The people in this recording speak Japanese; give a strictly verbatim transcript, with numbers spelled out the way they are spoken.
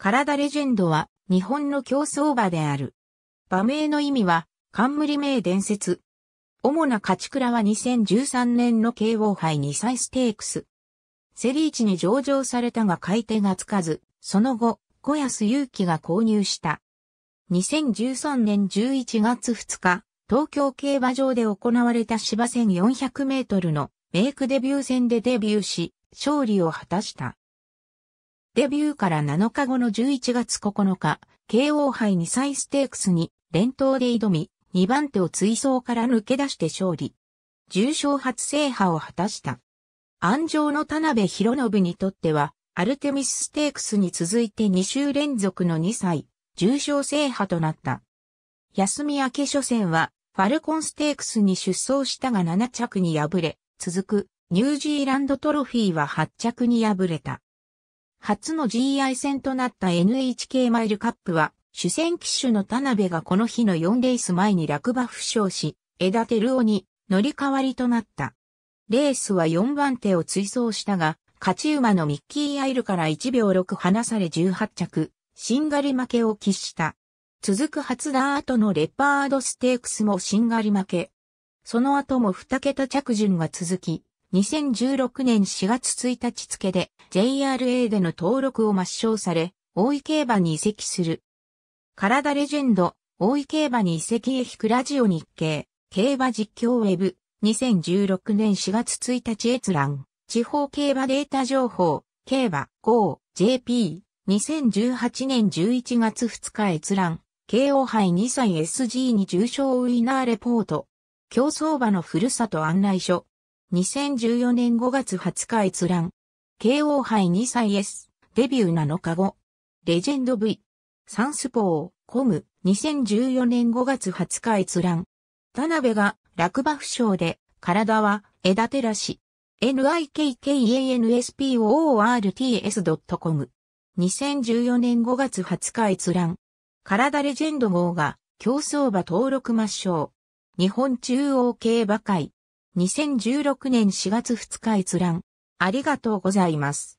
体レジェンドは日本の競走馬である。馬名の意味は冠名伝説。主な勝ち鞍はにせんじゅうさんねんのケーオー杯にさいステークス。セリいちに上場されたが買い手がつかず、その後、小安勇気が購入した。にせんじゅうさんねんじゅういちがつふつか、東京競馬場で行われた芝 せんよんひゃくメートル のメイクデビュー戦でデビューし、勝利を果たした。デビューからなのかごのじゅういちがつここのか、ケーオー杯にさいステークスに連投で挑み、にばんてを追走から抜け出して勝利。重賞初制覇を果たした。鞍上の田辺博信にとっては、アルテミスステークスに続いてにしゅうれんぞくのにさい、重賞制覇となった。休み明け初戦は、ファルコンステークスに出走したがななちゃくに敗れ、続く、ニュージーランドトロフィーははっちゃくに敗れた。初の ジーアイ 戦となった エヌエイチケー マイルカップは、主戦騎手の田辺がこの日のよんレースまえに落馬負傷し、江田照夫に乗り代わりとなった。レースはよんばんてを追走したが、勝ち馬のミッキー・アイルからいちびょうろく離されじゅうはっちゃく、しんがり負けを喫した。続く初ダートのレパードステークスもしんがり負け。その後もにけた着順が続き、にせんじゅうろくねんしがつついたち付で ジェイアールエー での登録を抹消され、大井競馬に移籍する。体レジェンド、大井競馬に移籍へ引くラジオ日経、競馬実況ウェブ、にせんじゅうろくねんしがつついたち閲覧、地方競馬データ情報、競馬、ゴー、ジェーピー、にせんじゅうはちねんじゅういちがつふつか閲覧、ケーオー杯にさい エスジー に重賞ウィナーレポート、競走馬のふるさと案内所、にせんじゅうよねんごがつはつか閲覧、ケーオー杯にさい S、デビューなのかご、レジェンド V、サンスポー、コム、にせんじゅうよねんごがつはつか閲覧、田辺が落馬負傷で、体は枝照らし、ニッカンスポーツドットコム、にせんじゅうよねんごがつはつか閲覧、体レジェンド号が競走馬登録抹消、日本中央競馬会、にせんじゅうろくねんしがつふつか閲覧、ありがとうございます。